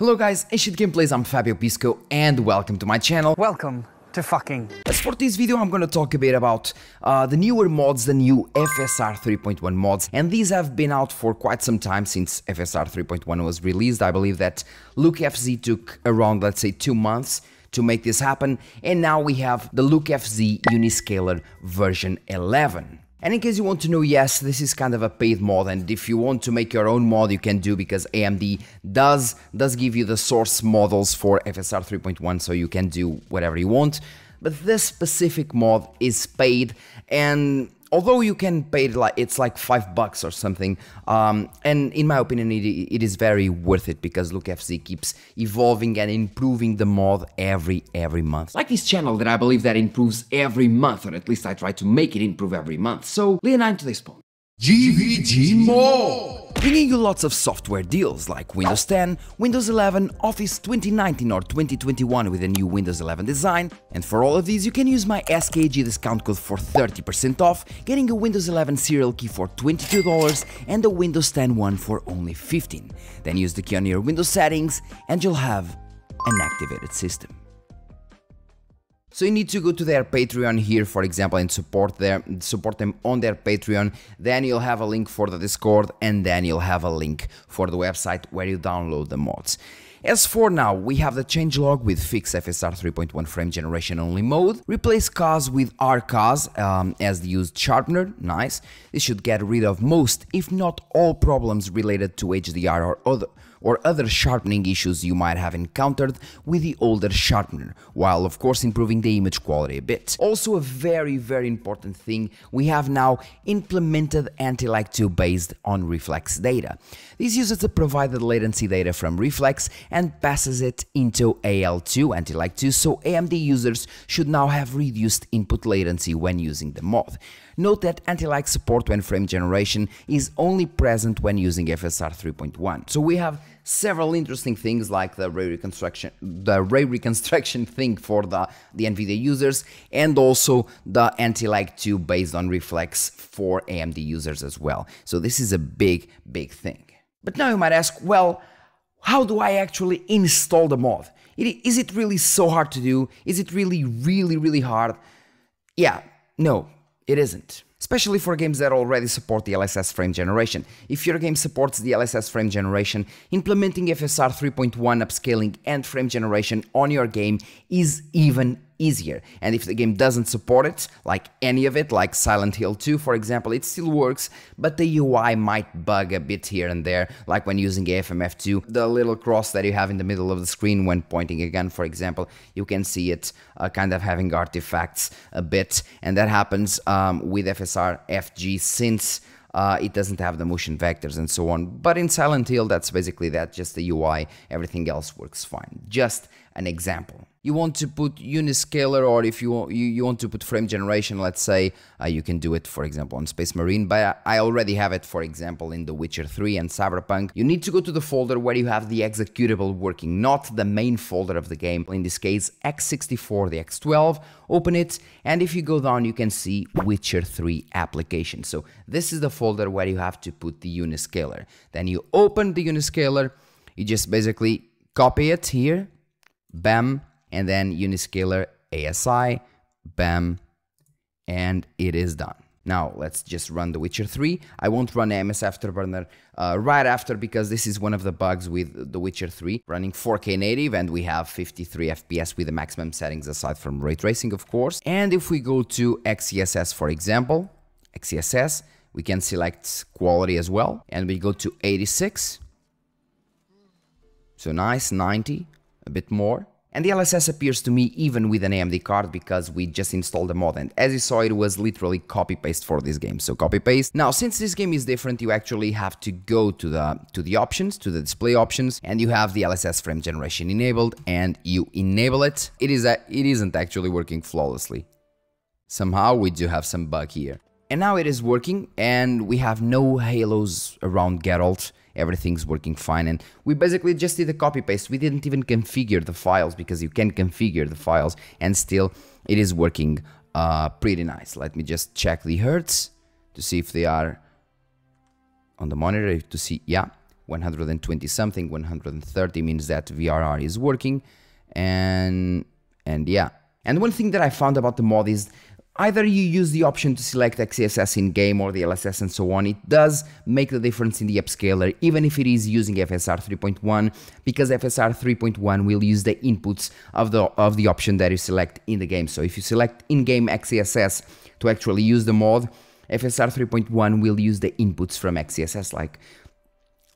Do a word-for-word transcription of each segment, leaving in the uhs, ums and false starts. Hello guys, Ancient Gameplays, I'm Fabio Pisco and welcome to my channel. Welcome to fucking. As for this video, I'm gonna talk a bit about uh, the newer mods, the new F S R three point one mods, and these have been out for quite some time since F S R three point one was released. I believe that LukeFZ took around, let's say, two months to make this happen, and now we have the LukeFZ Uniscaler version eleven. And in case you want to know, yes, this is kind of a paid mod, and if you want to make your own mod, you can do, because A M D does, does give you the source models for F S R three point one, so you can do whatever you want. But this specific mod is paid, and although you can pay it, like, it's like five bucks or something, um, and in my opinion, it, it is very worth it, because LukeFZ keeps evolving and improving the mod every, every month. Like this channel that I believe that improves every month, or at least I try to make it improve every month, so lean nine to this point. G V G mod! Bringing you lots of software deals like Windows ten, Windows eleven, Office twenty nineteen or twenty twenty-one with a new Windows eleven design, and for all of these you can use my S K G discount code for thirty percent off, getting a Windows eleven serial key for twenty-two dollars and a Windows ten one for only fifteen dollars. Then use the key on your Windows settings and you'll have an activated system. So you need to go to their Patreon here, for example, and support their support them on their Patreon. Then you'll have a link for the Discord, and then you'll have a link for the website where you download the mods. As for now, we have the changelog with fix F S R three point one frame generation only mode, replace C A S with R C A S um, as the used sharpener, nice. This should get rid of most, if not all, problems related to H D R or other, or other sharpening issues you might have encountered with the older sharpener, while of course improving the image quality a bit. Also a very, very important thing, we have now implemented Anti-Lag two based on Reflex data. This uses the provided latency data from Reflex and passes it into A L two, Anti-Lag two, so A M D users should now have reduced input latency when using the mod. Note that Anti-Lag support when frame generation is only present when using F S R three point one. So we have several interesting things like the ray reconstruction, the ray reconstruction thing for the, the NVIDIA users, and also the Anti-Lag two based on Reflex for A M D users as well. So this is a big, big thing. But now you might ask, well, how do I actually install the mod? It, is it really so hard to do? Is it really, really, really hard? Yeah, no, it isn't. Especially for games that already support the D L S S frame generation. If your game supports the D L S S frame generation, implementing F S R three point one upscaling and frame generation on your game is even easier. And if the game doesn't support it, like any of it, like Silent Hill two for example, it still works, but the U I might bug a bit here and there, like when using A F M F two, the little cross that you have in the middle of the screen when pointing a gun, for example, you can see it uh, kind of having artifacts a bit, and that happens um, with F S R F G since Uh, it doesn't have the motion vectors and so on. But in Silent Hill, that's basically that, just the U I, everything else works fine. Just an example. You want to put Uniscaler, or if you, you, you want to put frame generation, let's say, uh, you can do it, for example, on Space Marine, but I already have it, for example, in The Witcher three and Cyberpunk. You need to go to the folder where you have the executable working, not the main folder of the game. In this case, x sixty-four, the x twelve, open it, and if you go down, you can see Witcher three application. So this is the folder where you have to put the Uniscaler. Then you open the Uniscaler, you just basically copy it here, bam, and then Uniscaler A S I, bam, and it is done. Now, let's just run The Witcher three. I won't run M S Afterburner uh, right after, because this is one of the bugs with The Witcher three. Running four K native, and we have fifty-three F P S with the maximum settings aside from ray tracing, of course. And if we go to X C S S, for example, X C S S, we can select quality as well, and we go to eighty-six. So nice, ninety, a bit more. And the D L S S appears to me even with an A M D card, because we just installed the mod, and as you saw, it was literally copy-paste for this game, so copy-paste. Now, since this game is different, you actually have to go to the to the options, to the display options, and you have the D L S S frame generation enabled, and you enable it. It, is a, it isn't actually working flawlessly. Somehow, we do have some bug here. And now it is working, and we have no halos around Geralt. Everything's working fine, and we basically just did a copy-paste. We didn't even configure the files, because you can configure the files, and still it is working uh, pretty nice. Let me just check the hertz to see if they are on the monitor, to see, yeah, one hundred twenty something, one hundred thirty means that V R R is working, and and yeah. And one thing that I found about the mod is either you use the option to select X C S S in-game or the D L S S and so on, it does make the difference in the upscaler, even if it is using F S R three point one, because F S R three point one will use the inputs of the, of the option that you select in the game. So if you select in-game X C S S to actually use the mod, F S R three point one will use the inputs from X C S S, like,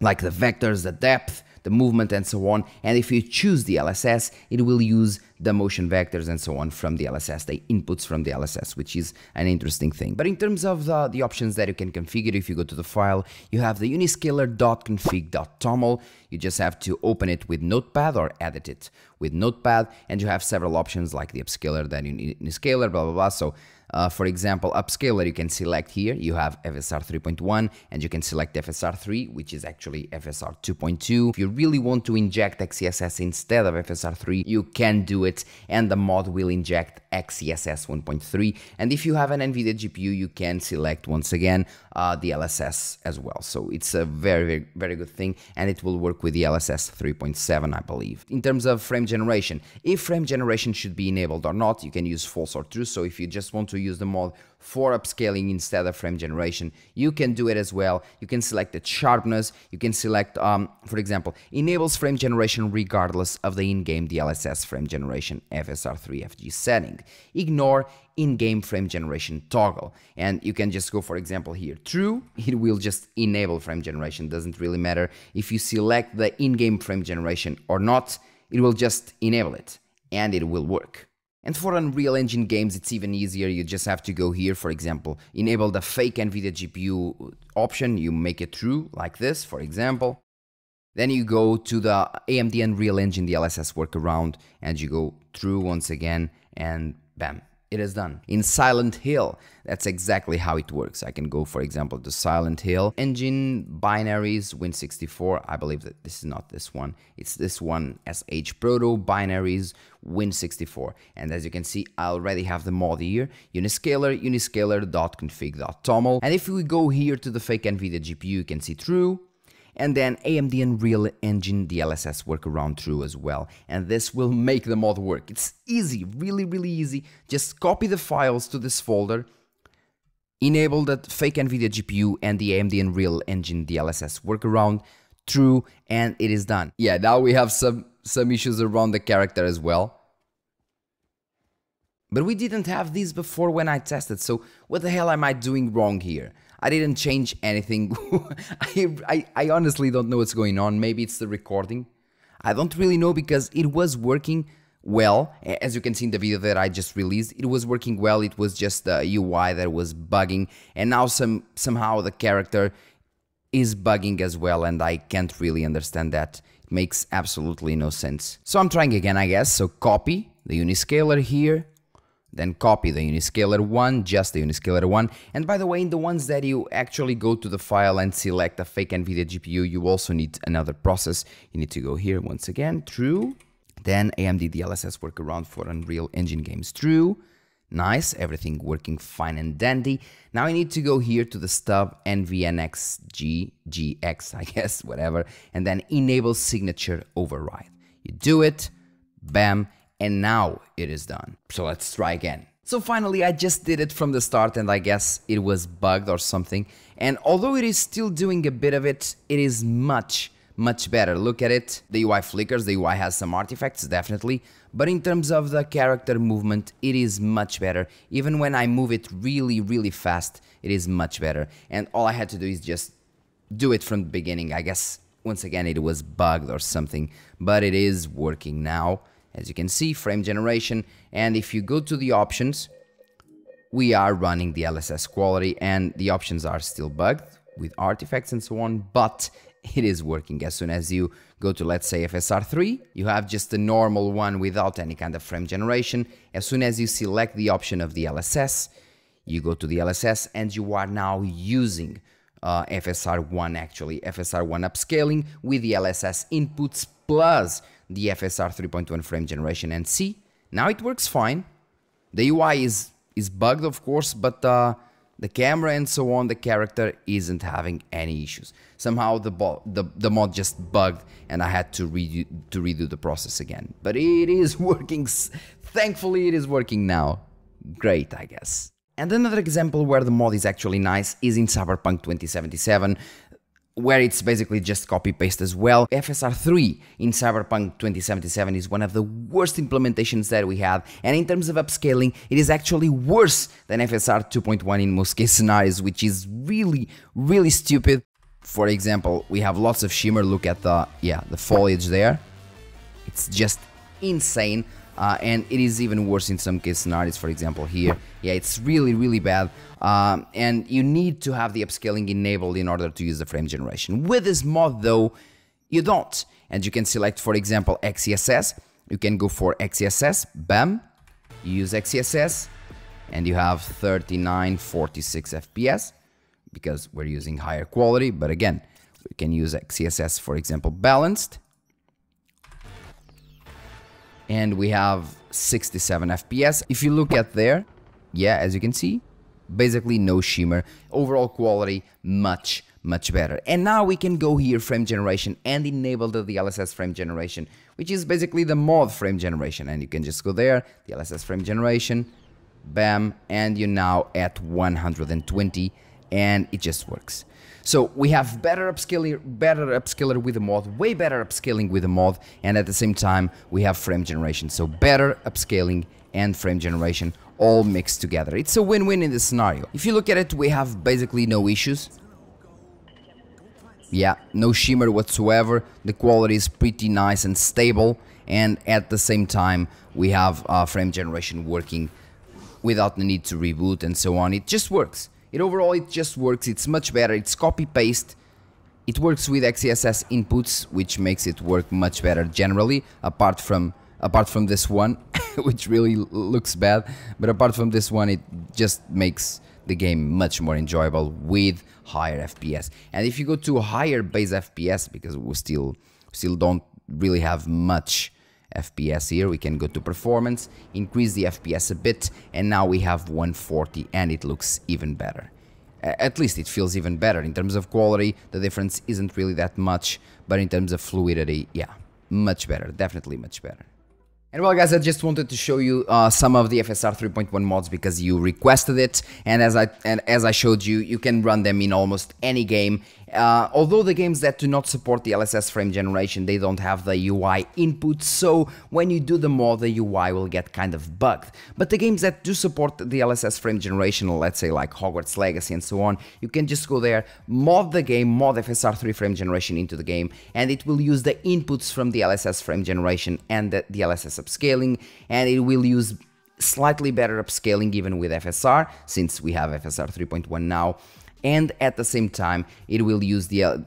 like the vectors, the depth, the movement and so on, and if you choose the D L S S, it will use the motion vectors and so on from the D L S S, the inputs from the D L S S, which is an interesting thing. But in terms of the, the options that you can configure, if you go to the file, you have the uniscaler dot config dot toml, you just have to open it with Notepad or edit it with Notepad, and you have several options like the upscaler, then Uniscaler, blah, blah, blah. So Uh, for example, upscaler, you can select here, you have F S R three point one, and you can select F S R three, which is actually F S R two point two. If you really want to inject X C S S instead of F S R three, you can do it, and the mod will inject X C S S one point three. And if you have an NVIDIA G P U, you can select, once again, uh, the L S S as well. So it's a very, very, very good thing, and it will work with the L S S three point seven, I believe. In terms of frame generation, if frame generation should be enabled or not, you can use false or true. So if you just want to to use the mod for upscaling instead of frame generation, you can do it as well. You can select the sharpness, you can select, um, for example, enables frame generation regardless of the in-game D L S S frame generation F S R three F G setting. Ignore in-game frame generation toggle, and you can just go, for example, here true, it will just enable frame generation. Doesn't really matter if you select the in-game frame generation or not, it will just enable it and it will work. And for Unreal Engine games, it's even easier. You just have to go here, for example, enable the fake NVIDIA G P U option. You make it true, like this, for example. Then you go to the A M D Unreal Engine D L S S workaround, and you go true once again, and bam, it is done. In Silent Hill, that's exactly how it works. I can go, for example, to Silent Hill, Engine, Binaries, Win sixty-four. I believe that this is not this one. It's this one, S H Proto, Binaries, Win sixty-four. And as you can see, I already have the mod here, Uniscaler, uniscaler dot config dot toml. And if we go here to the fake NVIDIA G P U, you can see true. And then A M D Unreal Engine D L S S workaround true as well. And this will make the mod work. It's easy, really, really easy. Just copy the files to this folder, enable the fake NVIDIA G P U and the A M D Unreal Engine D L S S workaround true, and it is done. Yeah, now we have some, some issues around the character as well. But we didn't have these before when I tested, so what the hell am I doing wrong here? I didn't change anything. I, I, I honestly don't know what's going on. Maybe it's the recording. I don't really know, because it was working well. As you can see in the video that I just released, it was working well. It was just the U I that was bugging, and now some somehow the character is bugging as well, and I can't really understand that. It makes absolutely no sense. So I'm trying again, I guess. So copy the Uniscaler here. Then copy the Uniscaler one, just the Uniscaler one. And by the way, in the ones that you actually go to the file and select a fake NVIDIA G P U, you also need another process. You need to go here once again, true. Then A M D D L S S workaround for Unreal Engine games, true. Nice, everything working fine and dandy. Now I need to go here to the stub N V N X G G X, I guess, whatever. And then enable signature override. You do it, bam. And now it is done. So let's try again. So finally, I just did it from the start, and I guess it was bugged or something. And although it is still doing a bit of it, it is much, much better. Look at it. The U I flickers, the U I has some artifacts, definitely. But in terms of the character movement, it is much better. Even when I move it really, really fast, it is much better. And all I had to do is just do it from the beginning. I guess, once again, it was bugged or something, but it is working now. As you can see, frame generation, and if you go to the options, we are running the L S S quality, and the options are still bugged with artifacts and so on, but it is working. As soon as you go to, let's say, F S R three, you have just a normal one without any kind of frame generation. As soon as you select the option of the L S S, you go to the L S S, and you are now using uh, F S R one, actually, F S R one upscaling with the L S S inputs plus the F S R three point one frame generation, and see, now it works fine. The U I is is bugged, of course, but uh, the camera and so on, the character isn't having any issues. Somehow the, the, the mod just bugged and I had to redo, to redo the process again. But it is working, thankfully it is working now. Great, I guess. And another example where the mod is actually nice is in Cyberpunk twenty seventy-seven, where it's basically just copy-paste as well. F S R three in Cyberpunk twenty seventy-seven is one of the worst implementations that we have, and in terms of upscaling, it is actually worse than F S R two point one in most case scenarios, which is really, really stupid. For example, we have lots of shimmer. Look at the, yeah, the foliage there. It's just insane. Uh, and it is even worse in some case scenarios, for example here. Yeah, it's really, really bad. Um, and you need to have the upscaling enabled in order to use the frame generation. With this mod, though, you don't. And you can select, for example, X C S S. You can go for X C S S, bam. You use X C S S, and you have thirty-nine, forty-six F P S, because we're using higher quality. But again, we can use X C S S, for example, balanced. And we have sixty-seven F P S. If you look at there, yeah, as you can see, basically no shimmer. Overall quality, much, much better. And now we can go here, frame generation, and enable the D L S S frame generation, which is basically the mod frame generation. And you can just go there, D L S S frame generation, bam, and you're now at one hundred twenty, and it just works. So we have better upscaler, better upscaler with the mod, way better upscaling with the mod, and at the same time we have frame generation. So better upscaling and frame generation all mixed together. It's a win-win in this scenario. If you look at it, we have basically no issues. Yeah, no shimmer whatsoever. The quality is pretty nice and stable, and at the same time we have uh, frame generation working without the need to reboot and so on. It just works. It overall, it just works. It's much better. It's copy-paste. It works with X C S S inputs, which makes it work much better generally, apart from apart from this one, which really looks bad. But apart from this one, it just makes the game much more enjoyable with higher F P S. And if you go to higher base F P S, because we still still don't really have much F P S here, we can go to performance, increase the F P S a bit, and now we have one forty, and it looks even better. At least it feels even better. In terms of quality, the difference isn't really that much, but in terms of fluidity, yeah, much better, definitely much better. And well guys, I just wanted to show you uh, some of the F S R three point one mods because you requested it, and as I and as I showed you, you can run them in almost any game. Uh, although the games that do not support the D L S S frame generation, they don't have the U I input, so when you do the mod, the U I will get kind of bugged. But the games that do support the D L S S frame generation, let's say like Hogwarts Legacy and so on, you can just go there, mod the game, mod F S R three frame generation into the game, and it will use the inputs from the D L S S frame generation and the D L S S upscaling, and it will use slightly better upscaling even with F S R, since we have F S R three point one now. And at the same time, it will use the, uh,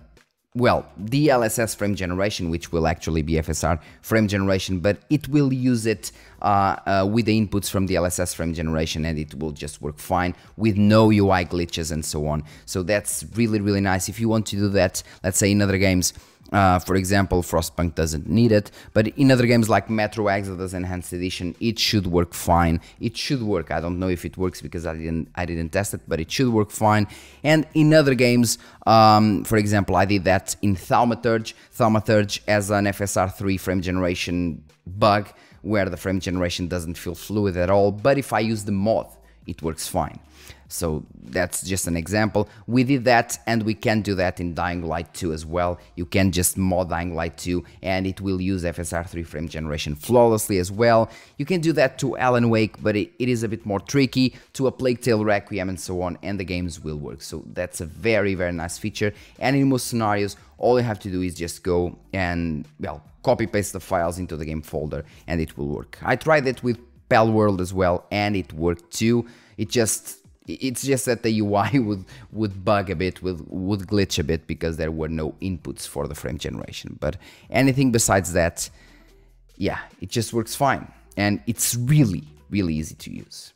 well, D L S S frame generation, which will actually be F S R frame generation, but it will use it uh, uh, with the inputs from the D L S S frame generation, and it will just work fine with no U I glitches and so on. So that's really, really nice. If you want to do that, let's say in other games, Uh, for example, Frostpunk doesn't need it, but in other games like Metro Exodus Enhanced Edition, it should work fine. It should work. I don't know if it works because I didn't I didn't test it, but it should work fine. And in other games, um, for example, I did that in Thaumaturge. Thaumaturge has an F S R three frame generation bug where the frame generation doesn't feel fluid at all, but if I use the mod, it works fine. So that's just an example. We did that, and we can do that in Dying Light two as well. You can just mod Dying Light two, and it will use F S R three frame generation flawlessly as well. You can do that to Alan Wake, but it, it is a bit more tricky, to A Plague Tale Requiem and so on, and the games will work. So that's a very, very nice feature, and in most scenarios, all you have to do is just go and, well, copy-paste the files into the game folder, and it will work. I tried it with Palworld as well, and it worked too. It just... It's just that the U I would, would bug a bit, would, would glitch a bit because there were no inputs for the frame generation. But anything besides that, yeah, it just works fine. And it's really, really easy to use.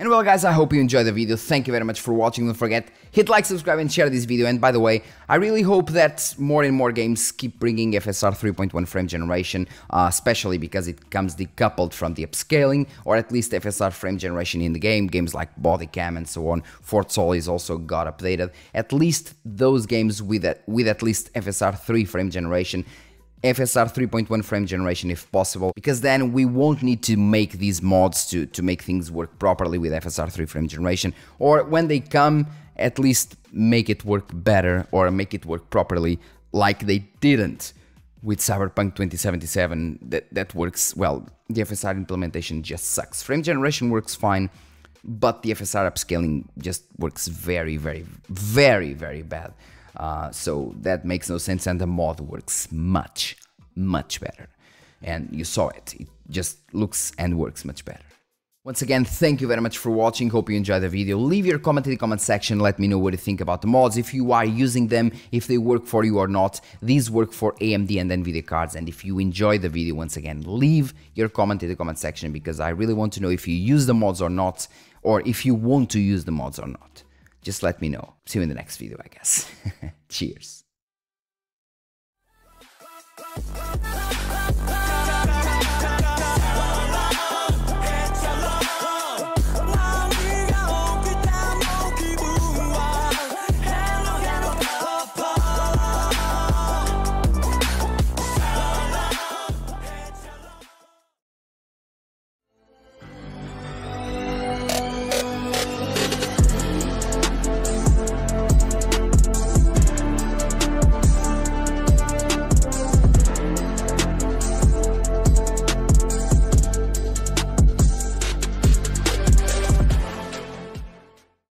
And well guys, I hope you enjoyed the video. Thank you very much for watching. Don't forget, hit like, subscribe and share this video. And by the way, I really hope that more and more games keep bringing F S R three point one frame generation, uh, especially because it comes decoupled from the upscaling, or at least F S R frame generation in the game. Games like Bodycam and so on. Fort Solis also got updated. At least those games with a, with at least F S R three frame generation, F S R three point one frame generation if possible, because then we won't need to make these mods to, to make things work properly with F S R three frame generation, or when they come, at least make it work better or make it work properly like they didn't with Cyberpunk twenty seventy-seven, that, that works, well, the F S R implementation just sucks. Frame generation works fine, but the F S R upscaling just works very, very, very, very bad. Uh, so that makes no sense, and the mod works much, much better. And you saw it, it just looks and works much better. Once again, thank you very much for watching. Hope you enjoyed the video. Leave your comment in the comment section, let me know what you think about the mods, if you are using them, if they work for you or not. These work for A M D and NVIDIA cards, and if you enjoyed the video, once again, leave your comment in the comment section, because I really want to know if you use the mods or not, or if you want to use the mods or not. Just let me know. See you in the next video, I guess. Cheers.